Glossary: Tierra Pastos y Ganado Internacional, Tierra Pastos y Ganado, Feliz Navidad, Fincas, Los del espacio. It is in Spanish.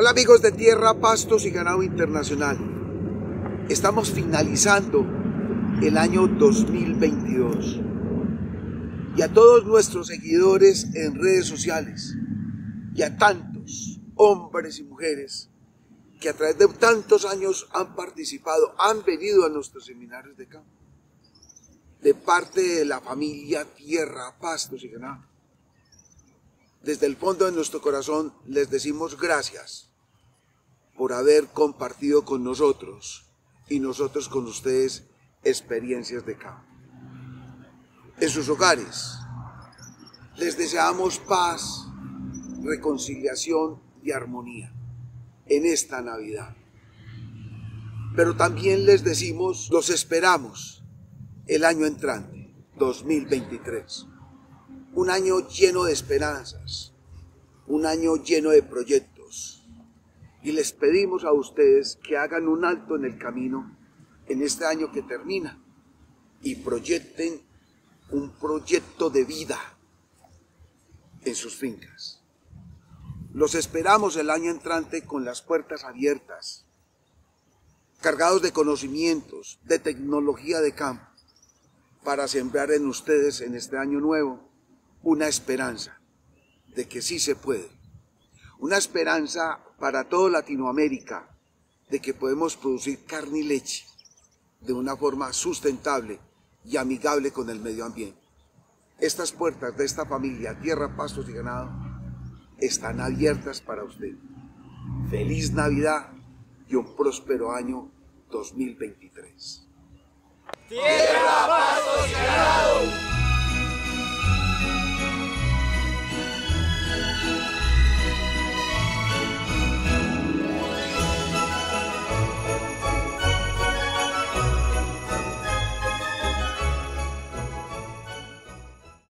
Hola amigos de Tierra Pastos y Ganado Internacional. Estamos finalizando el año 2022. Y a todos nuestros seguidores en redes sociales y a tantos hombres y mujeres que a través de tantos años han participado, han venido a nuestros seminarios de campo, de parte de la familia Tierra Pastos y Ganado. Desde el fondo de nuestro corazón les decimos gracias por haber compartido con nosotros y nosotros con ustedes experiencias de campo. En sus hogares les deseamos paz, reconciliación y armonía en esta Navidad. Pero también les decimos, los esperamos el año entrante, 2023. Un año lleno de esperanzas, un año lleno de proyectos. Y les pedimos a ustedes que hagan un alto en el camino en este año que termina y proyecten un proyecto de vida en sus fincas. Los esperamos el año entrante con las puertas abiertas, cargados de conocimientos, de tecnología de campo, para sembrar en ustedes en este año nuevo una esperanza de que sí se puede, una esperanza para toda Latinoamérica de que podemos producir carne y leche de una forma sustentable y amigable con el medio ambiente. Estas puertas de esta familia Tierra Pastos y Ganado están abiertas para usted. Feliz Navidad y un próspero año 2023. ¡Tierra Pastos y Ganado!